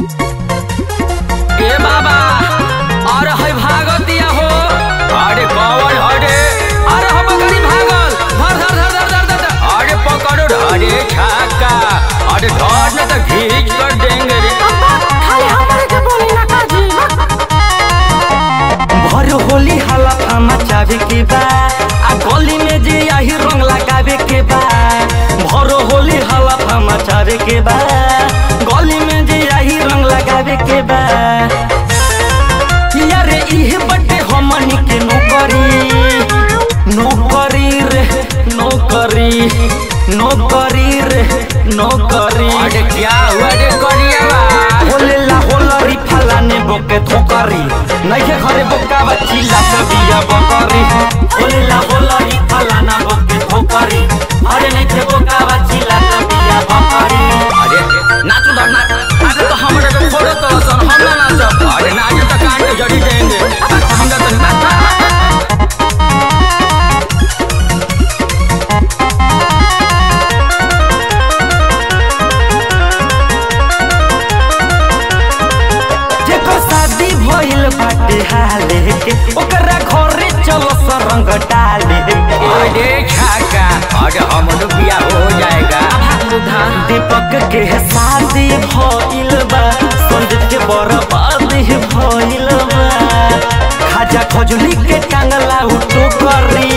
के बा गली में जे यही रंग लगावे के बा यारे इहे बटे हमनी के नौकरी नौकरी रे नौकरी नौकरी रे नौकरी अरे क्या हुआ रे करियावा होले ला होलरी फलाने बोके ठोकरी नहीं के घरे बोका बच्ची ला कबिया बकरी होले ला होलरी फलाना बोके ठोकरी अरे नहीं के बोका बच्ची ला ओकरा घरे चलो सरंग डाले अरे छाका आज हम बिया हो जाएगा दीपक के शादी भइल बा संदीप के बरबाद भइल बा खाजा खजुली के टांगला टोकरी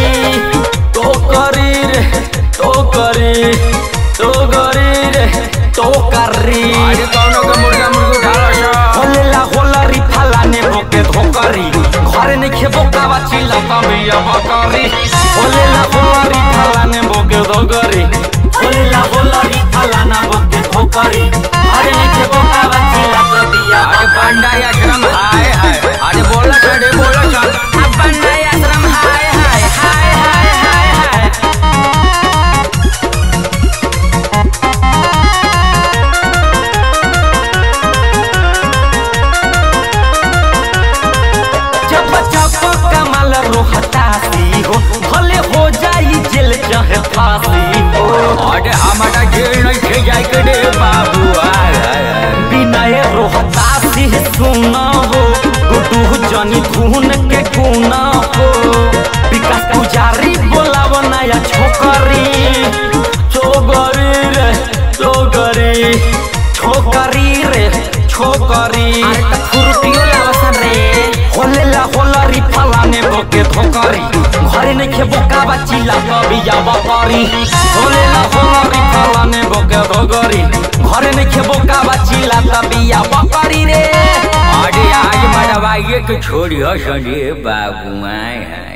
टोकरी रे टोकरी टोकरी रे टोकरी अरे कोनो के मुर्गा मुर्गु ढालस होलेला होलरी फलाने बोके धोकरी घरे नहीं खेबो कावा चिला पाबिया बकरी होलेला होलरी फलाने बोके धोकरी होलेला होलरी फलाना बोके धोकरी अरे नहीं खेबो कावा चिला पाबिया अरे बंडा आश्रम हाय हाय अरे बोला छड़े बोला छड़ अब बंडा आश्रम हाय हाय हाय हाय हाय हाय है फासी हो अरे हमारा जेल नहीं खे जाय के रे बाबूआ बिना ये रोहतासी सुना हो गुडू जानी खून के खूना हो विकास पुजारी बोलाव नया छोकरी छोकरी रे छोकरी छोकरी रे छोकरी अरे त कुरटियो लावसन रे होलेला होलरी फलाने बोके धोकरी घरे नहीं खेबो कावा चिला कबिया बकरी होलेला होलरी फलाने बोके धोकरी घरे नहीं खेबो कावा चिला कबिया बकरी रे अरे आज मरवाइए के छोड़ियो संदीप बाबू आए हैं।